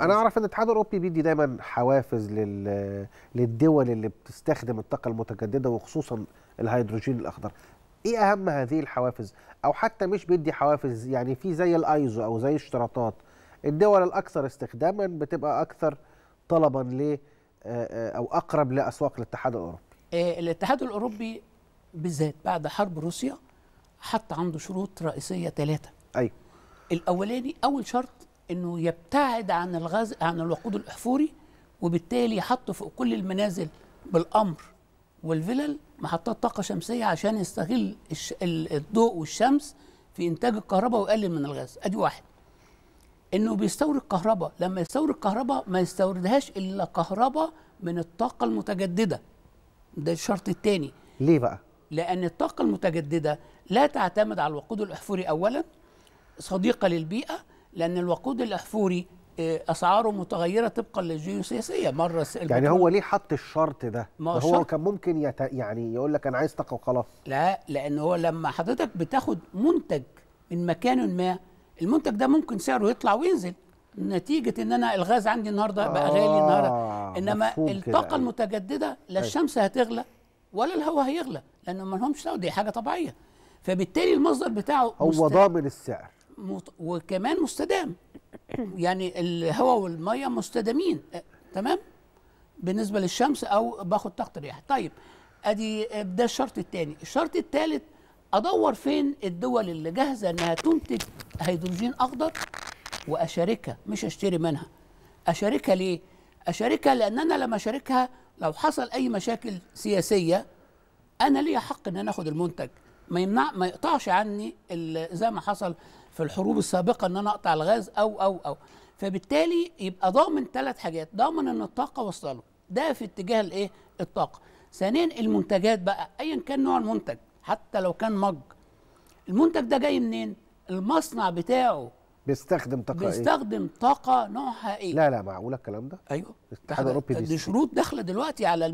انا اعرف ان الاتحاد الاوروبي بيدي دايما حوافز للدول اللي بتستخدم الطاقه المتجدده وخصوصا الهيدروجين الاخضر. ايه اهم هذه الحوافز؟ او حتى مش بيدي حوافز، يعني في زي الايزو او زي اشتراطات، الدول الاكثر استخداما بتبقى اكثر طلبا ل او اقرب لاسواق الاتحاد الاوروبي. الاتحاد الاوروبي بالذات بعد حرب روسيا حط عنده شروط رئيسيه 3. ايوه. الاولاني اول شرط انه يبتعد عن الغاز، عن الوقود الاحفوري، وبالتالي يحط فوق كل المنازل بالقمر والفلل محطات طاقه شمسيه عشان يستغل الضوء والشمس في انتاج الكهرباء ويقلل من الغاز. ادي واحد. انه بيستورد كهرباء، لما يستورد كهرباء ما يستوردهاش الا كهرباء من الطاقه المتجدده. ده الشرط الثاني. ليه بقى؟ لان الطاقه المتجدده لا تعتمد على الوقود الاحفوري، اولا صديقه للبيئه، لان الوقود الاحفوري اسعاره متغيره طبقا للجيوسياسيه. مره يعني هو ليه حط الشرط ده؟ ما هو كان ممكن يعني يقول لك انا عايز طاقه وخلاص. لا، لان هو لما حضرتك بتاخد منتج من مكان ما، المنتج ده ممكن سعره يطلع وينزل نتيجه ان انا الغاز عندي النهارده بقى غالي النهارده، انما الطاقه المتجدده لا الشمس هتغلى ولا الهواء هيغلى، لانه ما لهمش دعوه، دي حاجه طبيعيه. فبالتالي المصدر بتاعه هو ضامن السعر وكمان مستدام، يعني الهواء والميه مستدامين، تمام، بالنسبه للشمس، او باخد طاقه الرياح. طيب ادي ده الشرط الثاني. الشرط الثالث، ادور فين الدول اللي جاهزه انها تنتج هيدروجين اخضر واشاركها، مش اشتري منها. اشاركها ليه؟ اشاركها لان انا لما اشاركها لو حصل اي مشاكل سياسيه انا ليا حق ان انا اخد المنتج، ما يقطعش عني زي ما حصل في الحروب السابقه ان انا اقطع الغاز او فبالتالي يبقى ضامن 3 حاجات، ضامن ان الطاقه واصله له، ده في اتجاه الايه؟ الطاقه. ثانيا المنتجات بقى، ايا كان نوع المنتج، حتى لو كان مج، المنتج ده جاي منين؟ المصنع بتاعه بيستخدم طاقه، بيستخدم إيه؟ طاقه نوعها ايه؟ لا، معقوله الكلام ده؟ ايوه، الاتحاد الاوروبي دي شروط داخله دلوقتي على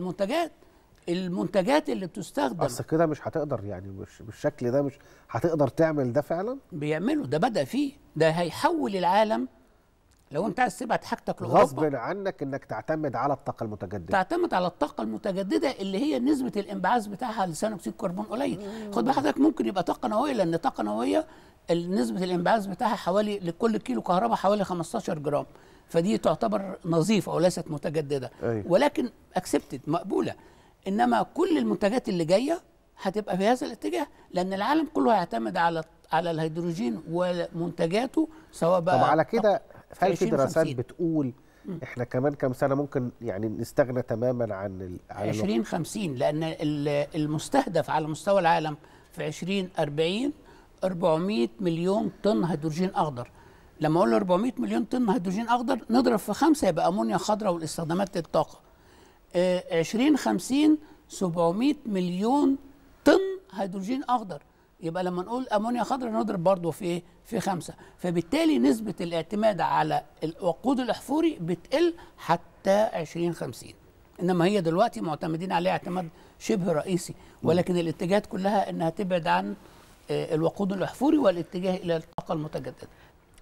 المنتجات، اللي بتستخدم. بس كده مش هتقدر، يعني مش بالشكل ده مش هتقدر تعمل ده. فعلا بيعملوا ده، بدأ فيه، ده هيحول العالم. لو انت عايز تبعت حاجتك لأوروبا غصب عنك انك تعتمد على الطاقه المتجدده، اللي هي نسبه الانبعاث بتاعها لثاني اكسيد الكربون قليل. خد بقى حضرتك، ممكن يبقى طاقه نوويه، لان طاقه نوويه نسبه الانبعاث بتاعها حوالي لكل كيلو كهرباء حوالي 15 جرام، فدي تعتبر نظيفه وليست متجدده. أيه. ولكن اكسبتد، مقبوله. انما كل المنتجات اللي جايه هتبقى في هذا الاتجاه، لان العالم كله هيعتمد على الهيدروجين ومنتجاته، سواء بقى. طب على كده هل في دراسات بتقول احنا كمان كام سنه ممكن يعني نستغنى تماما عن 2050؟ لان المستهدف على مستوى العالم في 2040 400 مليون طن هيدروجين اخضر. لما اقول 400 مليون طن هيدروجين اخضر نضرب في 5 يبقى امونيا خضراء والاستخدامات للطاقه. 2050 700 مليون طن هيدروجين اخضر، يبقى لما نقول امونيا خضراء نضرب برضه في 5، فبالتالي نسبه الاعتماد على الوقود الاحفوري بتقل حتى 2050، انما هي دلوقتي معتمدين عليها اعتماد شبه رئيسي، ولكن الاتجاهات كلها انها تبعد عن الوقود الاحفوري والاتجاه الى الطاقه المتجدده.